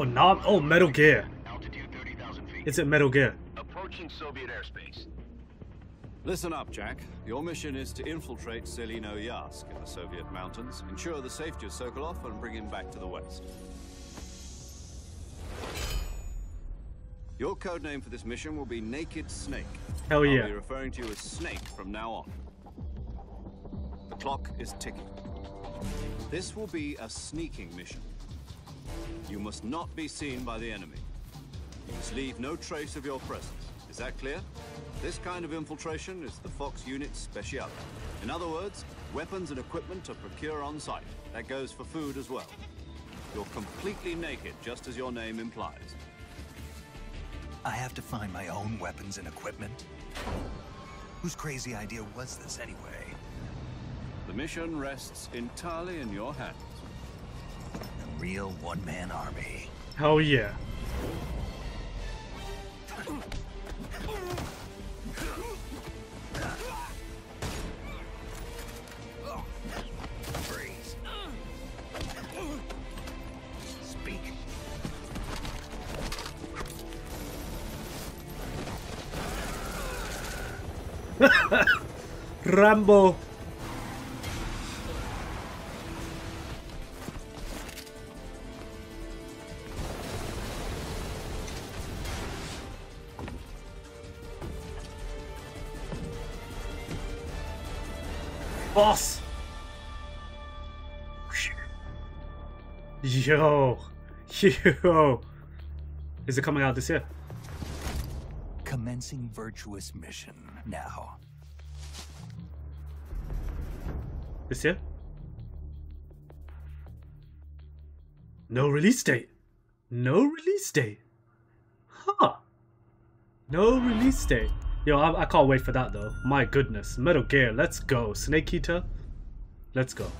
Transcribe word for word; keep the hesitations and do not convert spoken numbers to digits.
Oh, knob. Oh, Metal Gear. Altitude thirty thousand feet. It's at Metal Gear. Approaching Soviet airspace. Listen up, Jack. Your mission is to infiltrate Selino Yask in the Soviet mountains, ensure the safety of Sokolov, and bring him back to the west. Your codename for this mission will be Naked Snake. Hell yeah. I'll be referring to you as Snake from now on. The clock is ticking. This will be a sneaking mission. You must not be seen by the enemy. You must leave no trace of your presence. Is that clear? This kind of infiltration is the Fox unit's specialty. In other words, weapons and equipment to procure on site. That goes for food as well. You're completely naked, just as your name implies. I have to find my own weapons and equipment? Whose crazy idea was this, anyway? The mission rests entirely in your hands. A real one-man army. Hell yeah. Rambo. Boss. Yo. Yo. Is it coming out this year? Commencing virtuous mission now. This year? No release date. No release date. Huh. No release date. Yo, I, I can't wait for that though. My goodness. Metal Gear, let's go. Snake Eater, let's go.